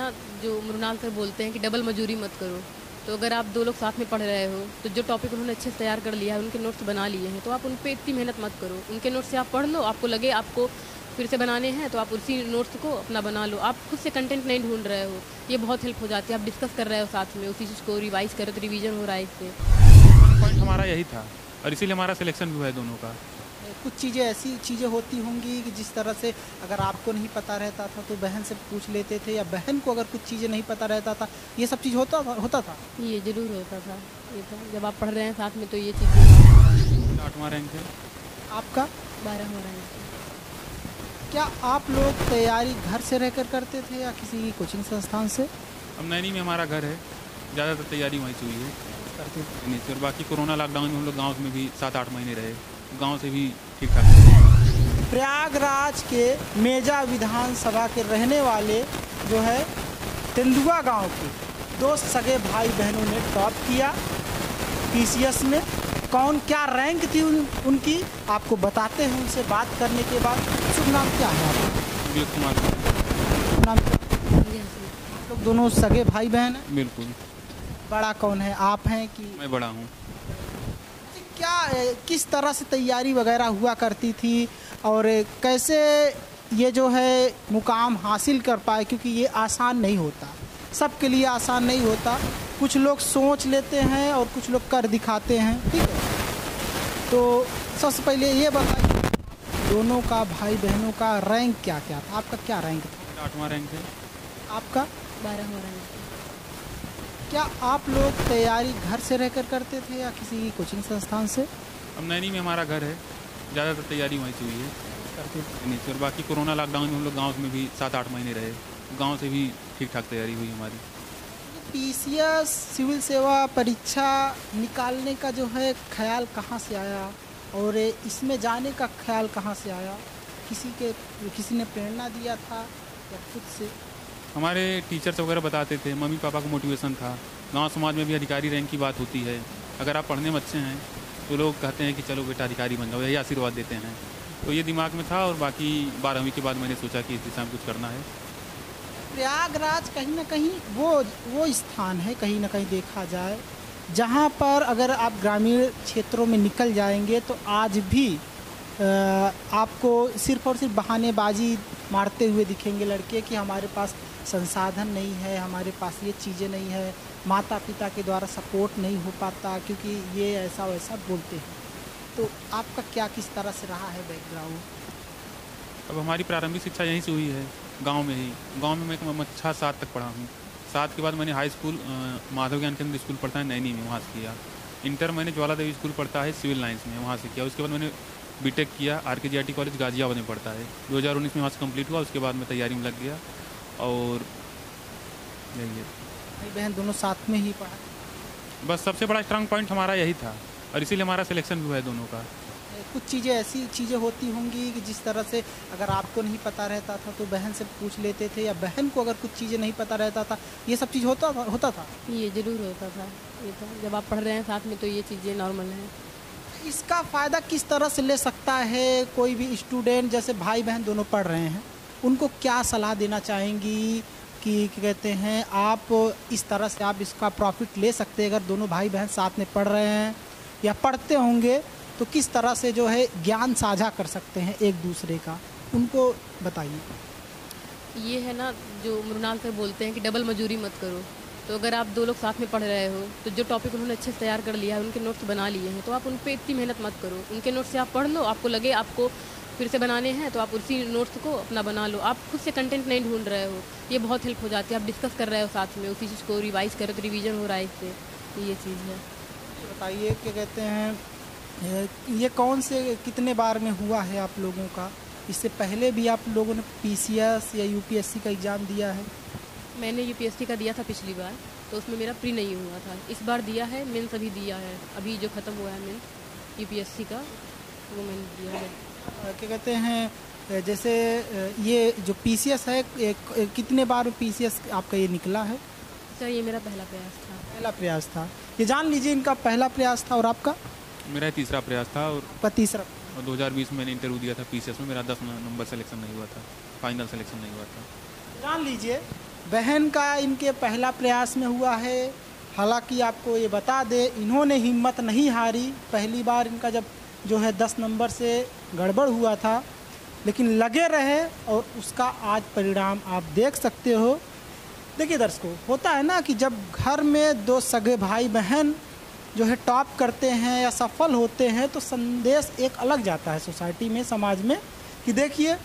ना जो मृणाल सर बोलते हैं कि डबल मजदूरी मत करो, तो अगर आप दो लोग साथ में पढ़ रहे हो तो जो टॉपिक उन्होंने अच्छे से तैयार कर लिया है, उनके नोट्स बना लिए हैं, तो आप उन पर इतनी मेहनत मत करो। उनके नोट्स से आप पढ़ लो, आपको लगे आपको फिर से बनाने हैं तो आप उसी नोट्स को अपना बना लो। आप खुद से कंटेंट नहीं ढूंढ रहे हो, ये बहुत हेल्प हो जाती है। आप डिस्कस कर रहे हो साथ में, उसी चीज़ को रिवाइज करो तो रिवीजन हो रहा है। इससे पॉइंट हमारा यही था और इसीलिए हमारा सिलेक्शन भी है दोनों का। कुछ चीज़ें ऐसी चीज़ें होती होंगी कि जिस तरह से अगर आपको नहीं पता रहता था तो बहन से पूछ लेते थे, या बहन को अगर कुछ चीज़ें नहीं पता रहता था, ये सब चीज़ होता था ये ज़रूर होता था। ये था जब आप पढ़ रहे हैं साथ में तो ये चीज़ें। 8वां रैंक है आपका, 12वां रैंक। क्या आप लोग तैयारी घर से रहकर करते थे या किसी कोचिंग संस्थान से? हम नैनी में हमारा घर है, ज़्यादातर तैयारी वहीं से हुई है करते नहीं सर। बाकी कोरोना लॉकडाउन में हम लोग गाँव में भी 7-8 महीने रहे, गांव से भी ठीक ठाक। प्रयागराज के मेजा विधानसभा के रहने वाले जो है तेंदुआ गांव के 2 सगे भाई बहनों ने टॉप किया पीसीएस में। कौन क्या रैंक थी उनकी आपको बताते हैं उनसे बात करने के बाद। शुभ नाम क्या है आपका? नाम आप लोग दोनों सगे भाई बहन हैं? बिल्कुल। बड़ा कौन है, आप हैं कि? मैं बड़ा हूँ। क्या किस तरह से तैयारी वगैरह हुआ करती थी और कैसे ये जो है मुकाम हासिल कर पाए, क्योंकि ये आसान नहीं होता, सबके लिए आसान नहीं होता। कुछ लोग सोच लेते हैं और कुछ लोग कर दिखाते हैं, ठीक है। तो सबसे पहले ये बताइए दोनों का भाई बहनों का रैंक क्या क्या था? आपका क्या रैंक था? 8वां रैंक है आपका, 12वां रैंक। क्या आप लोग तैयारी घर से रहकर करते थे या किसी कोचिंग संस्थान से? हम नैनी में हमारा घर है, ज़्यादातर तैयारी वहीं से हुई है करते नहीं सर। बाकी कोरोना लॉकडाउन में हम लोग गाँव में भी 7-8 महीने रहे, गांव से भी ठीक ठाक तैयारी हुई हमारी। पीसीएस सिविल सेवा परीक्षा निकालने का जो है ख्याल कहाँ से आया और इसमें जाने का ख्याल कहाँ से आया? किसी ने प्रेरणा दिया था या खुद से? हमारे टीचर्स वगैरह बताते थे, मम्मी पापा का मोटिवेशन था। गांव समाज में भी अधिकारी रैंक की बात होती है, अगर आप पढ़ने में अच्छे हैं तो लोग कहते हैं कि चलो बेटा अधिकारी बन जाओ, यही आशीर्वाद देते हैं। तो ये दिमाग में था और बाकी 12वीं के बाद मैंने सोचा कि इस दिशा में कुछ करना है। प्रयागराज कहीं ना कहीं वो स्थान है, कहीं ना कहीं देखा जाए, जहाँ पर अगर आप ग्रामीण क्षेत्रों में निकल जाएंगे तो आज भी आपको सिर्फ और सिर्फ बहानेबाजी मारते हुए दिखेंगे लड़के कि हमारे पास संसाधन नहीं है, हमारे पास ये चीज़ें नहीं है, माता पिता के द्वारा सपोर्ट नहीं हो पाता, क्योंकि ये ऐसा वैसा बोलते हैं। तो आपका क्या किस तरह से रहा है बैकग्राउंड? अब हमारी प्रारंभिक शिक्षा यहीं से हुई है, गांव में ही। गांव में मैं कक्षा 7 तक पढ़ा हूँ। 7 के बाद मैंने हाई स्कूल माधव ज्ञान केंद्र स्कूल पढ़ता है नैनी में, वहाँ से किया। इंटर मैंने ज्वाला देवी स्कूल पढ़ता है सिविल लाइन्स में, वहाँ से किया। उसके बाद मैंने बीटेक किया, आरकेजीआईटी कॉलेज गाजियाबाद में पढ़ता है, 2019 में वहाँ से कम्प्लीट हुआ। उसके बाद मैं तैयारी में लग गया। और भाई बहन दोनों साथ में ही पढ़ा। बस सबसे बड़ा स्ट्रांग पॉइंट हमारा यही था और इसीलिए हमारा सिलेक्शन भी है दोनों का। कुछ चीज़ें ऐसी चीज़ें होती होंगी कि जिस तरह से अगर आपको नहीं पता रहता था तो बहन से पूछ लेते थे, या बहन को अगर कुछ चीज़ें नहीं पता रहता था, ये सब चीज़ होता था ये ज़रूर होता था। ये था जब आप पढ़ रहे हैं साथ में तो ये चीज़ें नॉर्मल हैं। इसका फ़ायदा किस तरह से ले सकता है कोई भी स्टूडेंट? जैसे भाई बहन दोनों पढ़ रहे हैं, उनको क्या सलाह देना चाहेंगी कि कहते हैं आप इस तरह से आप इसका प्रॉफिट ले सकते हैं? अगर दोनों भाई बहन साथ में पढ़ रहे हैं या पढ़ते होंगे तो किस तरह से जो है ज्ञान साझा कर सकते हैं एक दूसरे का, उनको बताइए। ये है ना जो मृणाल सर बोलते हैं कि डबल मजदूरी मत करो, तो अगर आप दो लोग साथ में पढ़ रहे हो तो जो टॉपिक उन्होंने अच्छे से तैयार कर लिया है, उनके नोट्स बना लिए हैं, तो आप उन पर इतनी मेहनत मत करो। उनके नोट्स से आप पढ़ लो, आपको लगे आपको फिर से बनाने हैं तो आप उसी नोट्स को अपना बना लो। आप खुद से कंटेंट नहीं ढूंढ रहे हो, ये बहुत हेल्प हो जाती है। आप डिस्कस कर रहे हो साथ में, उसी चीज़ को रिवाइज करो तो रिवीजन हो रहा है। इससे ये चीज़ है। बताइए क्या कहते हैं ये कौन से कितने बार में हुआ है आप लोगों का? इससे पहले भी आप लोगों ने पीसीएस या यूपीएससी का एग्ज़ाम दिया है? मैंने यूपीएससी का दिया था पिछली बार, तो उसमें मेरा प्री नहीं हुआ था। इस बार दिया है, मेंस अभी दिया है, अभी जो ख़त्म हुआ है मेंस यूपीएससी का, वो मैंने दिया है। क्या कहते हैं जैसे ये जो पीसीएस है कितने बार पीसीएस आपका ये निकला है? सर ये मेरा पहला प्रयास था। ये जान लीजिए इनका पहला प्रयास था। और आपका? मेरा तीसरा प्रयास था। और 2020 में मैंने इंटरव्यू दिया था पीसीएस में, मेरा 10 नंबर सेलेक्शन नहीं हुआ था, फाइनल सेलेक्शन नहीं हुआ था। जान लीजिए बहन का इनके पहला प्रयास में हुआ है। हालांकि आपको ये बता दें, इन्होंने हिम्मत नहीं हारी। पहली बार इनका जब जो है 10 नंबर से गड़बड़ हुआ था, लेकिन लगे रहे और उसका आज परिणाम आप देख सकते हो। देखिए दर्शकों, होता है ना कि जब घर में दो सगे भाई बहन जो है टॉप करते हैं या सफल होते हैं तो संदेश एक अलग जाता है सोसाइटी में, समाज में, कि देखिए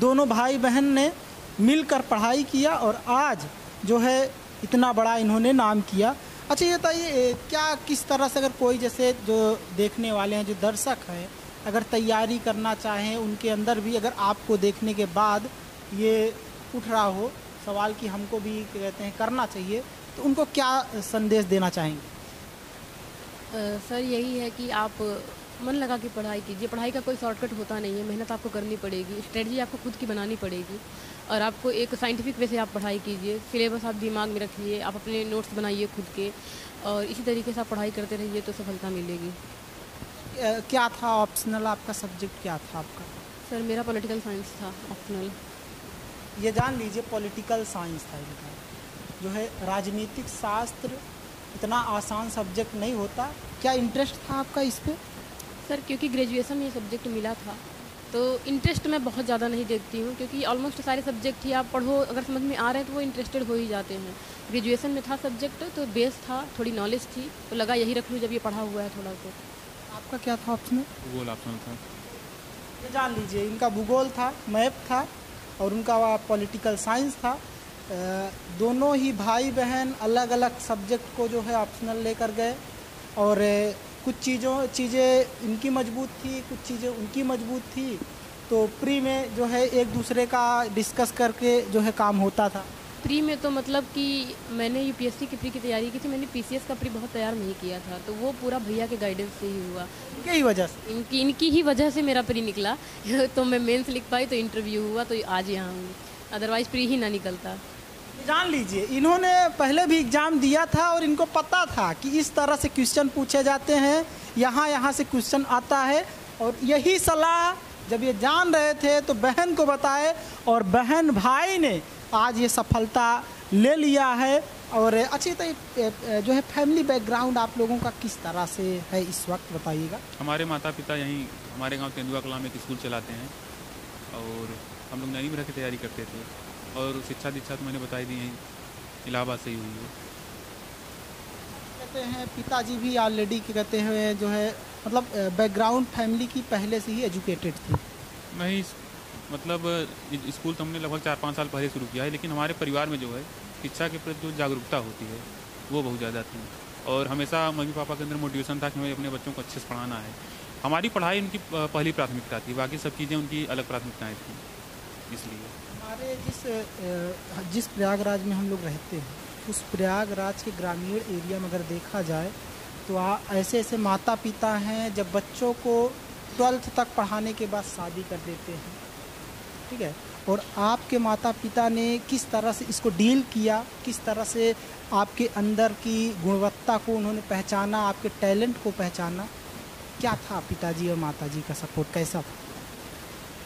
दोनों भाई बहन ने मिलकर पढ़ाई किया और आज जो है इतना बड़ा इन्होंने नाम किया। अच्छा ये बताइए, क्या किस तरह से अगर कोई जैसे जो देखने वाले हैं, जो दर्शक हैं, अगर तैयारी करना चाहें, उनके अंदर भी अगर आपको देखने के बाद ये उठ रहा हो सवाल कि हमको भी कहते हैं करना चाहिए, तो उनको क्या संदेश देना चाहेंगे? सर यही है कि आप मन लगा के पढ़ाई कीजिए। पढ़ाई का कोई शॉर्टकट होता नहीं है, मेहनत आपको करनी पड़ेगी, स्ट्रेटजी आपको खुद की बनानी पड़ेगी और आपको एक साइंटिफिक वे से आप पढ़ाई कीजिए। सिलेबस आप दिमाग में रखिए, आप अपने नोट्स बनाइए खुद के और इसी तरीके से आप पढ़ाई करते रहिए तो सफलता मिलेगी। क्या था ऑप्शनल आपका सब्जेक्ट, क्या था आपका? सर मेरा पॉलिटिकल साइंस था ऑप्शनल। ये जान लीजिए पॉलिटिकल साइंस था इनका, जो है राजनीतिक शास्त्र। इतना आसान सब्जेक्ट नहीं होता। क्या इंटरेस्ट था आपका इस पर? सर क्योंकि ग्रेजुएशन में ये सब्जेक्ट मिला था तो इंटरेस्ट मैं बहुत ज़्यादा नहीं देखती हूँ, क्योंकि ऑलमोस्ट सारे सब्जेक्ट ही आप पढ़ो अगर समझ में आ रहे हैं तो वो इंटरेस्टेड हो ही जाते हैं। ग्रेजुएशन में था सब्जेक्ट तो बेस था, थोड़ी नॉलेज थी तो लगा यही रख लूँ जब ये पढ़ा हुआ है थोड़ा। तो आपका क्या था ऑप्शन? भूगोल ऑप्शन था। ये जान लीजिए इनका भूगोल था, मैप था और उनका पॉलिटिकल साइंस था। दोनों ही भाई बहन अलग अलग सब्जेक्ट को जो है ऑप्शनल लेकर गए और कुछ चीज़ें इनकी मजबूत थी, कुछ चीज़ें उनकी मजबूत थी, तो प्री में जो है एक दूसरे का डिस्कस करके जो है काम होता था। प्री में तो मतलब कि मैंने यूपीएससी की प्री की तैयारी की थी, मैंने पीसीएस का प्री बहुत तैयार नहीं किया था तो वो पूरा भैया के गाइडेंस से ही हुआ। इनकी वजह से इनकी ही वजह से मेरा प्री निकला तो मैं मेन्स लिख पाई तो इंटरव्यू हुआ तो आज यहाँ हूँ, अदरवाइज़ प्री ही ना निकलता। जान लीजिए इन्होंने पहले भी एग्ज़ाम दिया था और इनको पता था कि इस तरह से क्वेश्चन पूछे जाते हैं, यहाँ से क्वेश्चन आता है और यही सलाह जब ये जान रहे थे तो बहन को बताए और बहन भाई ने आज ये सफलता ले लिया है। और अच्छी तरह जो है फैमिली बैकग्राउंड आप लोगों का किस तरह से है इस वक्त बताइएगा। हमारे माता पिता यहीं हमारे गाँव तेंदुआ कलाम एक स्कूल चलाते हैं और हम लोग नई रह की तैयारी करते थे और शिक्षा दीक्षा तो मैंने बताई दी है, इलाहाबाद से ही हुई है। कहते हैं पिताजी भी ऑलरेडी कहते हैं जो है मतलब बैकग्राउंड फैमिली की पहले से ही एजुकेटेड थी। नहीं मतलब स्कूल तो हमने लगभग 4-5 साल पहले शुरू किया है, लेकिन हमारे परिवार में जो है शिक्षा के प्रति जो जागरूकता होती है वो बहुत ज़्यादा थी और हमेशा मम्मी पापा के अंदर मोटिवेशन था कि हमें अपने बच्चों को अच्छे से पढ़ाना है। हमारी पढ़ाई उनकी पहली प्राथमिकता थी, बाकी सब चीज़ें उनकी अलग प्राथमिकताएँ थी। इसलिए हमारे जिस प्रयागराज में हम लोग रहते हैं उस प्रयागराज के ग्रामीण एरिया में अगर देखा जाए तो ऐसे ऐसे माता पिता हैं जब बच्चों को 12th तक पढ़ाने के बाद शादी कर देते हैं, ठीक है। और आपके माता पिता ने किस तरह से इसको डील किया, किस तरह से आपके अंदर की गुणवत्ता को उन्होंने पहचाना, आपके टैलेंट को पहचाना, क्या था पिताजी और माताजी का सपोर्ट कैसा था?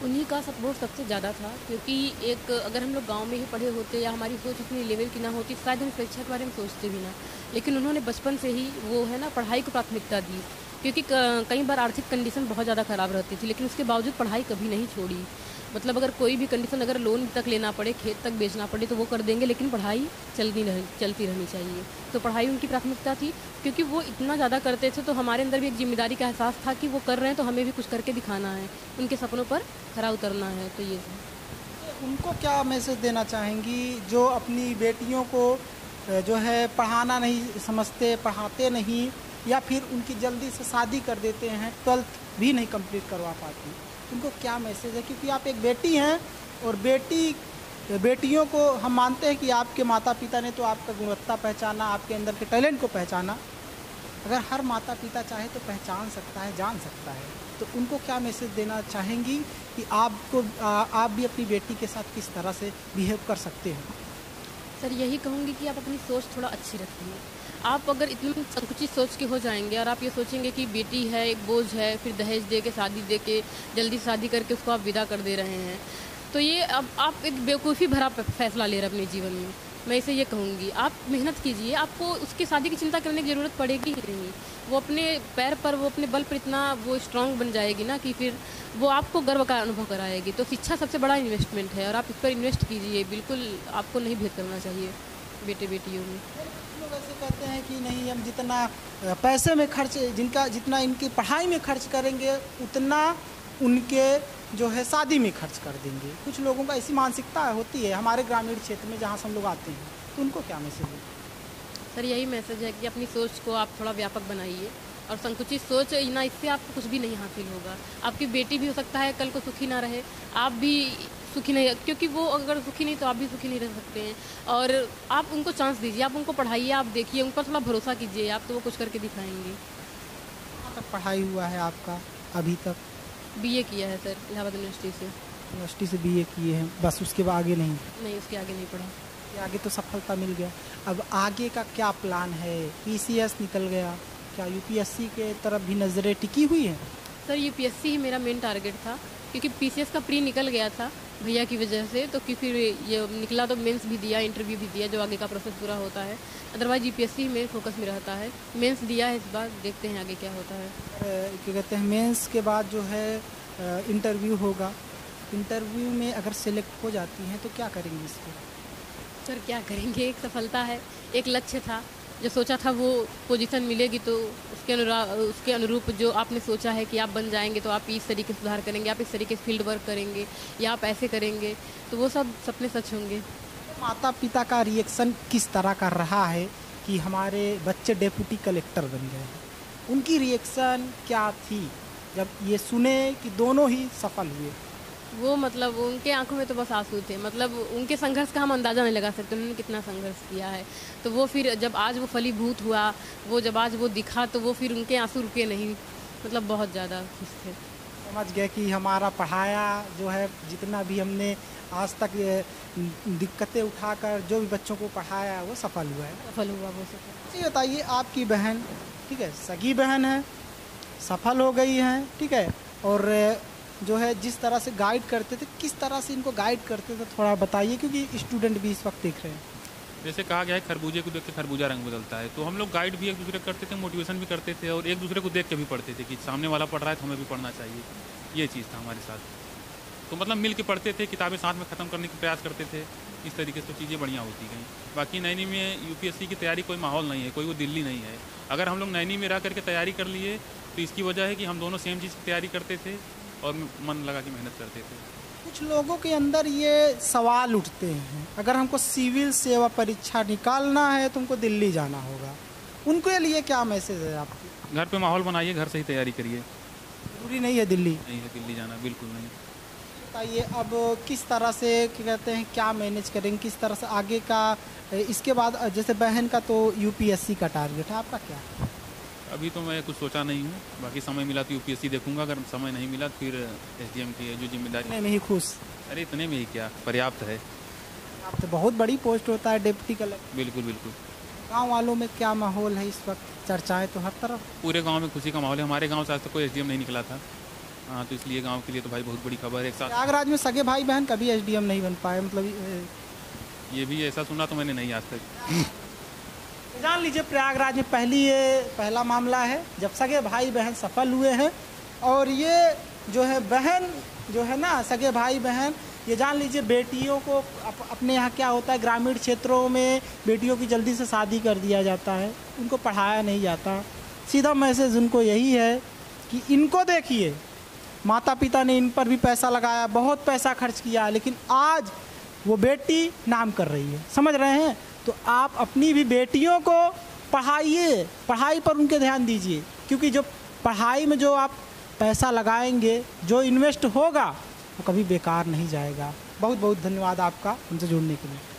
उन्हीं का सपोर्ट सबसे ज़्यादा था, क्योंकि एक अगर हम लोग गांव में ही पढ़े होते या हमारी सोच अपनी लेवल की ना होती शायद हम शिक्षा के बारे में सोचते भी ना, लेकिन उन्होंने बचपन से ही वो है ना पढ़ाई को प्राथमिकता दी, क्योंकि कई बार आर्थिक कंडीशन बहुत ज़्यादा ख़राब रहती थी लेकिन उसके बावजूद पढ़ाई कभी नहीं छोड़ी। मतलब अगर कोई भी कंडीशन, अगर लोन तक लेना पड़े, खेत तक बेचना पड़े तो वो कर देंगे, लेकिन पढ़ाई चलती रहनी चाहिए। तो पढ़ाई उनकी प्राथमिकता थी, क्योंकि वो इतना ज़्यादा करते थे तो हमारे अंदर भी एक जिम्मेदारी का एहसास था कि वो कर रहे हैं तो हमें भी कुछ करके दिखाना है, उनके सपनों पर खरा उतरना है। तो ये उनको क्या मैसेज देना चाहेंगी जो अपनी बेटियों को जो है पढ़ाना नहीं समझते, पढ़ाते नहीं या फिर उनकी जल्दी से शादी कर देते हैं, 12th भी नहीं कंप्लीट करवा पाती, उनको क्या मैसेज है? क्योंकि आप एक बेटी हैं और बेटियों को हम मानते हैं कि आपके माता पिता ने तो आपका गुणवत्ता पहचाना, आपके अंदर के टैलेंट को पहचाना। अगर हर माता पिता चाहे तो पहचान सकता है, जान सकता है, तो उनको क्या मैसेज देना चाहेंगी कि आपको आप भी अपनी बेटी के साथ किस तरह से बिहेव कर सकते हैं? सर यही कहूँगी कि आप अपनी सोच थोड़ा अच्छी रखिए। आप अगर इतनी संकुचित सोच के हो जाएंगे और आप ये सोचेंगे कि बेटी है, एक बोझ है, फिर दहेज दे के शादी करके उसको आप विदा कर दे रहे हैं, तो ये अब आप एक बेवकूफ़ी भरा फैसला ले रहे हैं अपने जीवन में। मैं इसे ये कहूँगी, आप मेहनत कीजिए, आपको उसकी शादी की चिंता करने की ज़रूरत पड़ेगी ही नहीं। वो अपने पैर पर, वो अपने बल पर इतना वो स्ट्रांग बन जाएगी ना कि फिर वो आपको गर्व का अनुभव कराएगी। तो शिक्षा सबसे बड़ा इन्वेस्टमेंट है और आप इस पर इन्वेस्ट कीजिए। बिल्कुल आपको नहीं भेद करना चाहिए बेटे बेटियों में। लोग ऐसे कहते हैं कि नहीं, हम जितना पैसे में खर्च, जिनका जितना इनकी पढ़ाई में खर्च करेंगे उतना उनके जो है शादी में खर्च कर देंगे। कुछ लोगों का ऐसी मानसिकता होती है हमारे ग्रामीण क्षेत्र में, जहाँ से हम लोग आते हैं। तो उनको क्या मैसेज है? सर यही मैसेज है कि अपनी सोच को आप थोड़ा व्यापक बनाइए और संकुचित सोच ना, इससे आपको कुछ भी नहीं हासिल होगा। आपकी बेटी भी हो सकता है कल को सुखी ना रहे, आप भी सुखी नहीं, क्योंकि वो अगर सुखी नहीं तो आप भी सुखी नहीं रह सकते हैं। और आप उनको चांस दीजिए, आप उनको पढ़ाइए, आप देखिए, उन पर थोड़ा भरोसा कीजिए आप, तो वो कुछ करके दिखाएंगे। कहाँ तक पढ़ाई हुआ है आपका अभी तक? बीए किया है सर, इलाहाबाद यूनिवर्सिटी से बीए किए हैं, बस उसके बाद आगे नहीं, उसके आगे नहीं पढ़ा। आगे तो सफलता मिल गया, अब आगे का क्या प्लान है? पीसीएस निकल गया, क्या यूपीएससी के तरफ भी नज़रें टिकी हुई है? सर यूपीएससी ही मेरा मेन टारगेट था, क्योंकि पीसीएस का प्री निकल गया था भैया की वजह से, तो कि फिर ये निकला तो मेंस भी दिया, इंटरव्यू भी दिया, जो आगे का प्रोसेस पूरा होता है। अदरवाइज यूपीएससी में फोकस में रहता है। मेंस दिया है इस बार, देखते हैं आगे क्या होता है। क्या कहते हैं, मेंस के बाद जो है इंटरव्यू होगा, इंटरव्यू में अगर सेलेक्ट हो जाती हैं तो क्या करेंगे इसको? सर क्या करेंगे, एक सफलता है, एक लक्ष्य था, जो सोचा था वो पोजीशन मिलेगी तो उसके अनुरूप जो आपने सोचा है कि आप बन जाएंगे तो आप इस तरीके से सुधार करेंगे, आप इस तरीके से फील्ड वर्क करेंगे या आप ऐसे करेंगे, तो वो सब सपने सच होंगे। माता पिता का रिएक्शन किस तरह का रहा है कि हमारे बच्चे डेप्यूटी कलेक्टर बन गए हैं? उनकी रिएक्शन क्या थी जब ये सुने कि दोनों ही सफल हुए? वो मतलब उनके आंखों में तो बस आंसू थे, मतलब उनके संघर्ष का हम अंदाज़ा नहीं लगा सकते उन्होंने कितना संघर्ष किया है। तो वो फिर जब आज वो फलीभूत हुआ, वो जब आज वो दिखा, तो वो फिर उनके आंसू रुके नहीं, मतलब बहुत ज़्यादा खुश थे। समझ गए कि हमारा पढ़ाया जो है, जितना भी हमने आज तक दिक्कतें उठाकर जो भी बच्चों को पढ़ाया वो सफल हुआ है। सफल हुआ। ये बताइए, आपकी बहन, ठीक है, सगी बहन है, सफल हो गई है, ठीक है, और जो है जिस तरह से गाइड करते थे, किस तरह से इनको गाइड करते थे, थोड़ा बताइए, क्योंकि स्टूडेंट भी इस वक्त देख रहे हैं। जैसे कहा गया है खरबूजे को देख के खरबूजा रंग बदलता है, तो हम लोग गाइड भी एक दूसरे करते थे, मोटिवेशन भी करते थे और एक दूसरे को देख के भी पढ़ते थे कि सामने वाला पढ़ रहा है तो हमें भी पढ़ना चाहिए। ये चीज़ था हमारे साथ, तो मतलब मिल के पढ़ते थे, किताबें साथ में ख़त्म करने का प्रयास करते थे। इस तरीके से तो चीज़ें बढ़िया होती गई। बाकी नैनी में यूपीएससी की तैयारी कोई माहौल नहीं है, कोई वो दिल्ली नहीं है। अगर हम लोग नैनी में रह करके तैयारी कर लिए तो इसकी वजह है कि हम दोनों सेम चीज़ की तैयारी करते थे और मन लगा के मेहनत करते थे। कुछ लोगों के अंदर ये सवाल उठते हैं, अगर हमको सिविल सेवा परीक्षा निकालना है तो हमको दिल्ली जाना होगा, उनके लिए क्या मैसेज है आपको? घर पे माहौल बनाइए, घर से ही तैयारी करिए, जरूरी नहीं है दिल्ली। नहीं है दिल्ली जाना, बिल्कुल नहीं। बताइए अब किस तरह से, क्या कहते हैं, क्या मैनेज करेंगे, किस तरह से आगे का? इसके बाद जैसे बहन का तो यूपीएससी का टारगेट है, आपका क्या है? अभी तो मैं कुछ सोचा नहीं हूँ, बाकी समय मिला तो यूपीएससी देखूंगा, अगर समय नहीं मिला तो फिर एसडीएम की जो जिम्मेदारी। इतने में ही खुश? अरे इतने में ही क्या, पर्याप्त है। आप तो बहुत बड़ी पोस्ट होता है डिप्टी कलेक्टर। बिल्कुल बिल्कुल। गांव वालों में क्या माहौल है इस वक्त? चर्चाएँ तो हर तरफ, पूरे गाँव में खुशी का माहौल है। हमारे गाँव से आज तक कोई एसडीएम नहीं निकला था, हाँ, तो इसलिए गाँव के लिए तो भाई बहुत बड़ी खबर है। प्रयागराज में सगे भाई बहन कभी एसडीएम नहीं बन पाए, मतलब ये भी ऐसा सुना तो मैंने नहीं आज तक। जान लीजिए, प्रयागराज में पहला मामला है जब सगे भाई बहन सफल हुए हैं, और ये जो है बहन जो है ना, सगे भाई बहन, ये जान लीजिए बेटियों को अपने यहाँ क्या होता है, ग्रामीण क्षेत्रों में बेटियों की जल्दी से शादी कर दिया जाता है, उनको पढ़ाया नहीं जाता। सीधा मैसेज उनको यही है कि इनको देखिए, माता पिता ने इन पर भी पैसा लगाया, बहुत पैसा खर्च किया, लेकिन आज वो बेटी नाम कर रही है, समझ रहे हैं? तो आप अपनी भी बेटियों को पढ़ाइए, पढ़ाई पर उनके ध्यान दीजिए, क्योंकि जो पढ़ाई में जो आप पैसा लगाएंगे, जो इन्वेस्ट होगा, वो कभी बेकार नहीं जाएगा। बहुत बहुत धन्यवाद आपका हमसे जुड़ने के लिए।